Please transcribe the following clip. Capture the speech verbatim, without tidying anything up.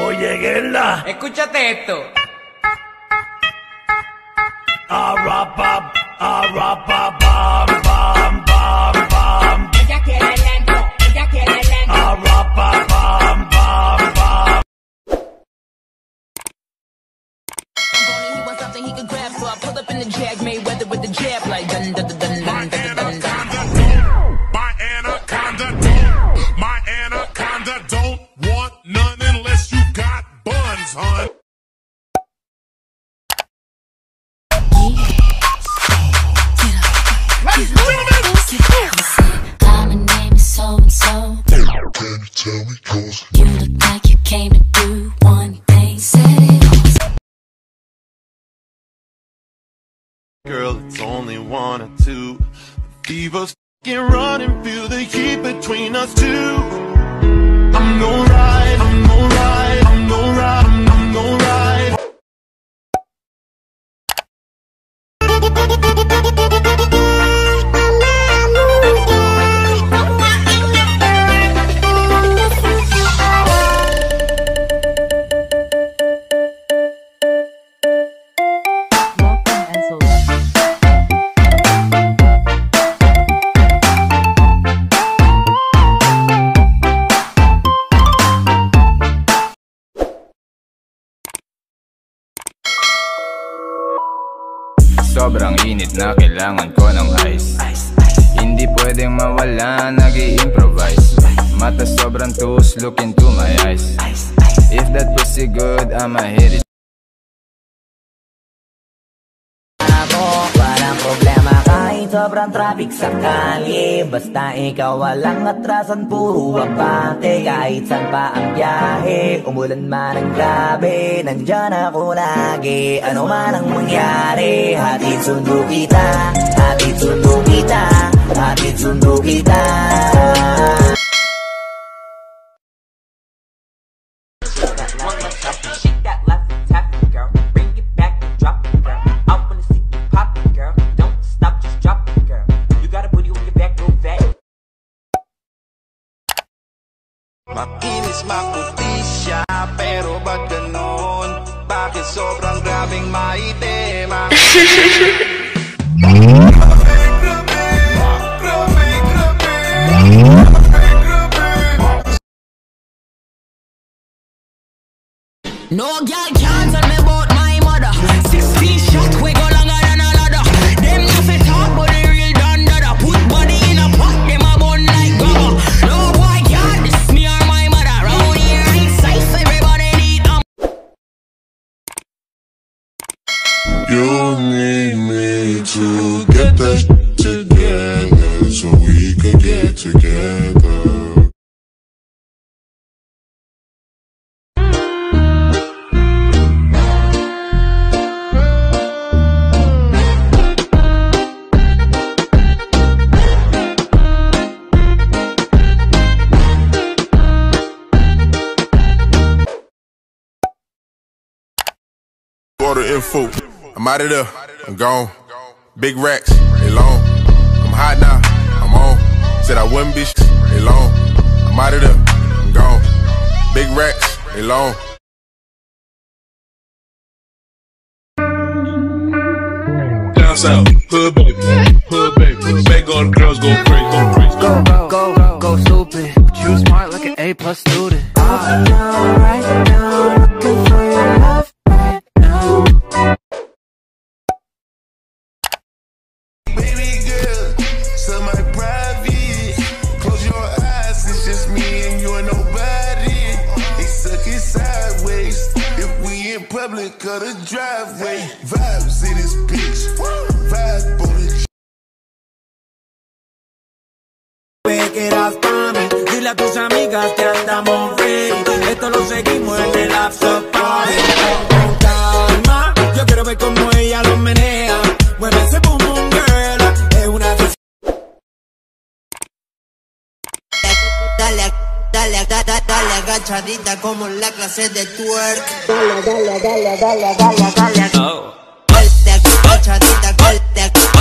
Oye, Gerla, escúchate esto. A rap, a, a rap, a, bam, bam, bam, bam. Ella quiere lento, ella quiere lento. A rap, a, bam, bam, bam. I'm gonna he wants something he can grab, so I pull up in the Jag Mayweather with the jab, like dun dun dun dun. My anaconda don't, my anaconda don't, my anaconda don't want none unless you got buns, hun. Hi, my name is so-and-so. Can you tell me, cause you look like you came to do one thing, said it. Girl, it's only one or two. The fever's f***ing running, feel the heat between us two. I'm no right, I'm no right, I'm no right, I'm, I'm no right. Sobrang init na kailangan ko ng ice. Hindi pwedeng mawala, nag-i-improvise. Mata sobrang tuos, look into my eyes. If that pussy good, I'ma hit it. Walang problema kahit sobrang traffic sa kali. Basta ikaw walang atrasan, puro abante. Kahit saan pa ang biyahe, umulan man ang grabe, nandyan ako lagi. Ano man ang mangyari, hatid sundo kita, hatid sundo kita, hatid sundo kita. Makinis, maputi siya, pero ba't ganon? Bakit sobrang grabing maitema? No girl can't tell me about my mother. Sixteen shot, we go longer than a ladder. Them nothing talk, but they real done dada. Put body in a pot, them a bun like gaba. No boy can't diss me or my mother. Round here ain't safe, everybody need a... You need me to get that together, so we could get together. Info. I'm out of there, I'm gone. Big racks, they long. I'm hot now, I'm on. Said I wouldn't be sh**, they long. I'm out of there, I'm gone. Big racks, they long. Down south, hood baby, hood baby. Make all the girls go crazy, go crazy. Go, go, go, go stupid. But you smart like an A-plus student. I'm down right now, looking for your love. Cut a driveway, vibes in this bitch, vibe on the... Te quedas pa' mí, dile a tus amigas que andamos ready. Esto lo seguimos en el after party. Con calma, yo quiero ver cómo ella lo menea. Mueve ese boom boom girl, es una... Dale, dale. Dale, dale, dale, agachadita como la clase de twerk. Dale, dale, dale, dale, dale, dale. Agachadita, golpe.